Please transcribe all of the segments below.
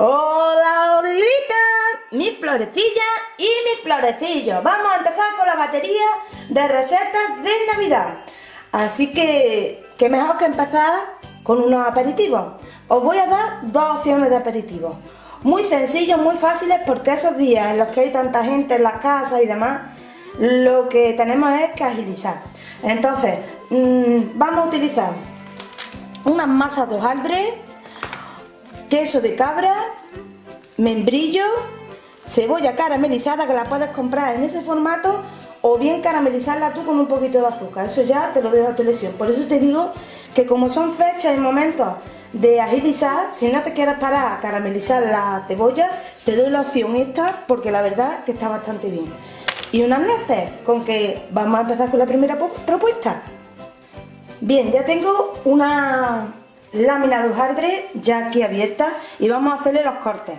Hola horlita, mi florecilla y mi florecillo. Vamos a empezar con la batería de recetas de Navidad. Así que, ¿qué mejor que empezar con unos aperitivos? Os voy a dar dos opciones de aperitivos. Muy sencillos, muy fáciles, porque esos días en los que hay tanta gente en las casas y demás, lo que tenemos es que agilizar. Entonces, vamos a utilizar unas masas de hojaldre, queso de cabra, membrillo, cebolla caramelizada, que la puedes comprar en ese formato o bien caramelizarla tú con un poquito de azúcar. Eso ya te lo dejo a tu elección. Por eso te digo que como son fechas y momentos de agilizar, si no te quieres parar a caramelizar la cebolla, te doy la opción esta, porque la verdad que está bastante bien. Y unas nueces, con que vamos a empezar con la primera propuesta. Bien, ya tengo una lámina de hojaldre ya aquí abierta y vamos a hacerle los cortes.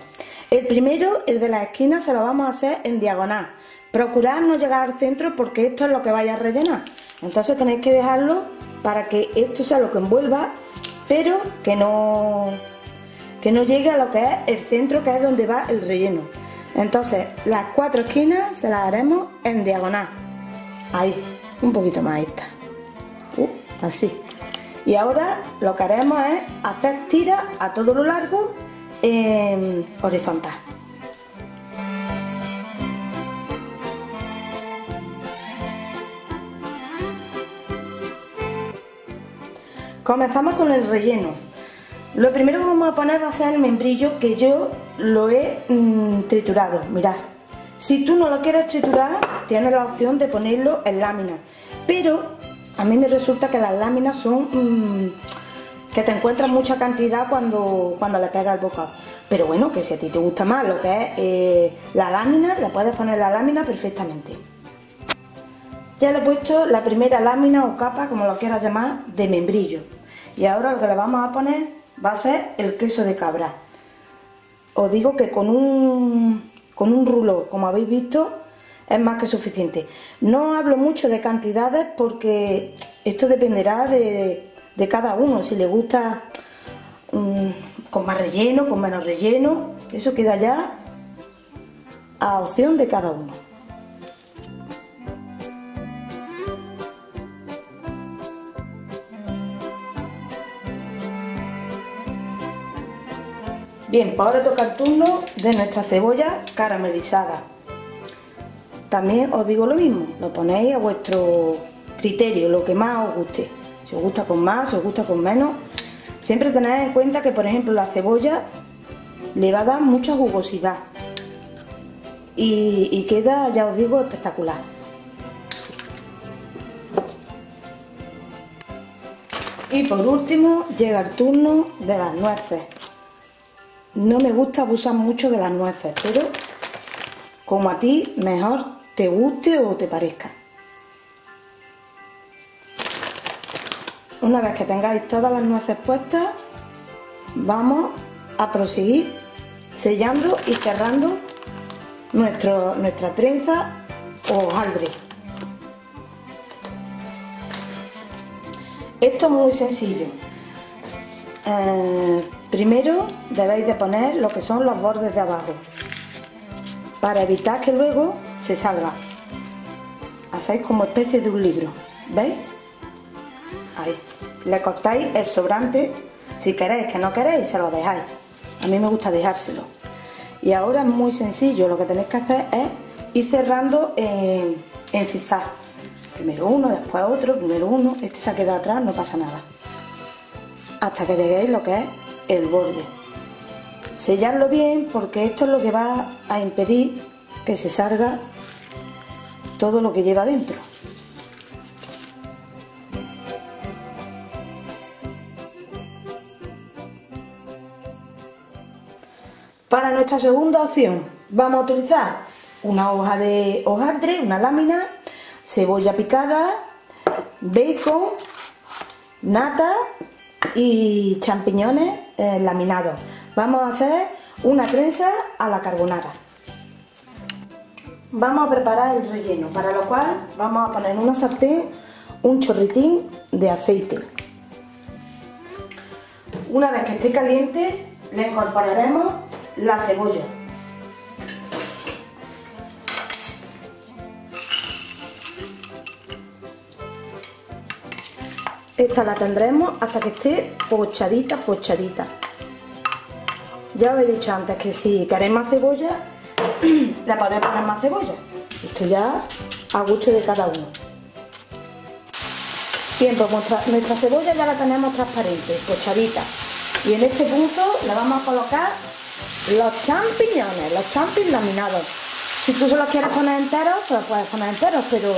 El primero, el de la esquina, se lo vamos a hacer en diagonal. Procurad no llegar al centro porque esto es lo que vais a rellenar. Entonces tenéis que dejarlo para que esto sea lo que envuelva, pero que no llegue a lo que es el centro, que es donde va el relleno. Entonces las cuatro esquinas se las haremos en diagonal. Ahí, un poquito más esta. Así. Y ahora lo que haremos es hacer tiras a todo lo largo en horizontal. Comenzamos con el relleno. Lo primero que vamos a poner va a ser el membrillo, que yo lo he triturado. Mirad, si tú no lo quieres triturar, tienes la opción de ponerlo en láminas, pero a mí me resulta que las láminas son que te encuentras mucha cantidad cuando le pegas el bocado. Pero bueno, que si a ti te gusta más lo que es la lámina, la puedes poner la lámina perfectamente. Ya le he puesto la primera lámina o capa, como lo quieras llamar, de membrillo. Y ahora lo que le vamos a poner va a ser el queso de cabra. Os digo que con un rulo, como habéis visto, es más que suficiente. No hablo mucho de cantidades porque esto dependerá de cada uno, si le gusta con más relleno, con menos relleno. Eso queda ya a opción de cada uno. Bien, pues ahora toca el turno de nuestra cebolla caramelizada. También os digo lo mismo, lo ponéis a vuestro criterio, lo que más os guste. Si os gusta con más, si os gusta con menos. Siempre tened en cuenta que, por ejemplo, la cebolla le va a dar mucha jugosidad. Y queda, ya os digo, espectacular. Y por último, llega el turno de las nueces. No me gusta abusar mucho de las nueces, pero como a ti mejor te guste o te parezca. Una vez que tengáis todas las nueces puestas, vamos a proseguir sellando y cerrando nuestra trenza o hojaldre. Esto es muy sencillo. Primero debéis de poner lo que son los bordes de abajo, para evitar que luego se salga. Hacéis como especie de un libro, ¿veis? Ahí. Le cortáis el sobrante, si queréis, que no queréis, se lo dejáis. A mí me gusta dejárselo. Y ahora es muy sencillo, lo que tenéis que hacer es ir cerrando en zigzag. Primero uno, después otro, primero uno. Este se ha quedado atrás, no pasa nada. Hasta que lleguéis lo que es el borde. Sellarlo bien, porque esto es lo que va a impedir que se salga todo lo que lleva dentro. Para nuestra segunda opción vamos a utilizar una hoja de hojaldre, una lámina, cebolla picada, bacon, nata y champiñones laminados. Vamos a hacer una trenza a la carbonara. Vamos a preparar el relleno, para lo cual vamos a poner en una sartén un chorritín de aceite. Una vez que esté caliente, le incorporaremos la cebolla. Esta la tendremos hasta que esté pochadita, pochadita. Ya os he dicho antes que si queréis más cebolla, le podéis poner más cebolla. Esto ya a gusto de cada uno. Bien, pues nuestra cebolla ya la tenemos transparente, pochadita. Y en este punto le vamos a colocar los champiñones, los champiñones laminados. Si tú se los quieres poner enteros, se los puedes poner enteros, pero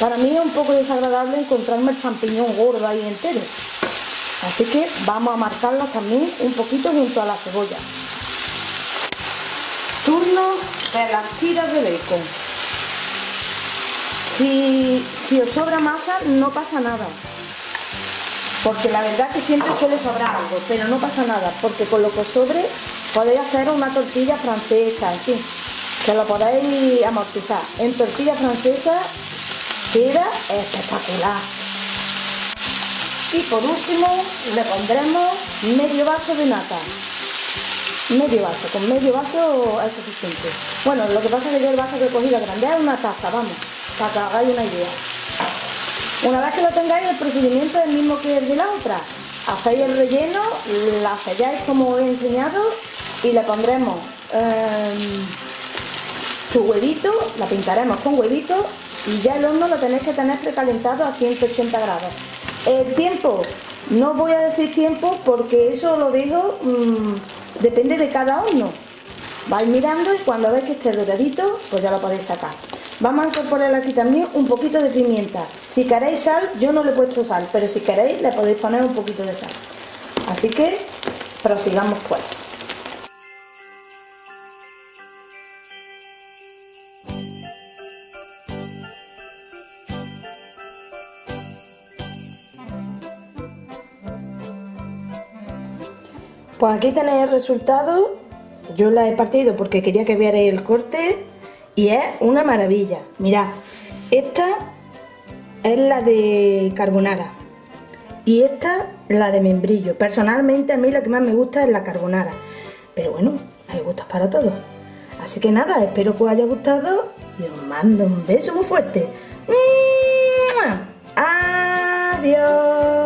para mí es un poco desagradable encontrarme el champiñón gordo ahí entero. Así que vamos a marcarlos también un poquito junto a la cebolla. Turno de las tiras de bacon. Si os sobra masa no pasa nada, porque la verdad que siempre suele sobrar algo, pero no pasa nada, porque con lo que os sobre podéis hacer una tortilla francesa, en fin, que lo podéis amortizar. En tortilla francesa queda espectacular. Y por último le pondremos medio vaso de nata. Medio vaso, con medio vaso es suficiente. Bueno, lo que pasa es que yo el vaso que he cogido grande es una taza, vamos, para que hagáis una idea. Una vez que lo tengáis, el procedimiento es el mismo que el de la otra. Hacéis el relleno, la selláis como os he enseñado y le pondremos su huevito, la pintaremos con huevito y ya el horno lo tenéis que tener precalentado a 180 grados. El tiempo, no voy a decir tiempo porque eso lo dejo, depende de cada horno. Vais mirando y cuando veis que esté doradito, pues ya lo podéis sacar. Vamos a incorporar aquí también un poquito de pimienta. Si queréis sal, yo no le he puesto sal, pero si queréis le podéis poner un poquito de sal. Así que prosigamos pues. Pues aquí tenéis el resultado. Yo la he partido porque quería que vierais el corte. Y es una maravilla. Mirad, esta es la de carbonara y esta la de membrillo. Personalmente a mí la que más me gusta es la carbonara, pero bueno, hay gustos para todos. Así que nada, espero que os haya gustado y os mando un beso muy fuerte. ¡Mua! Adiós.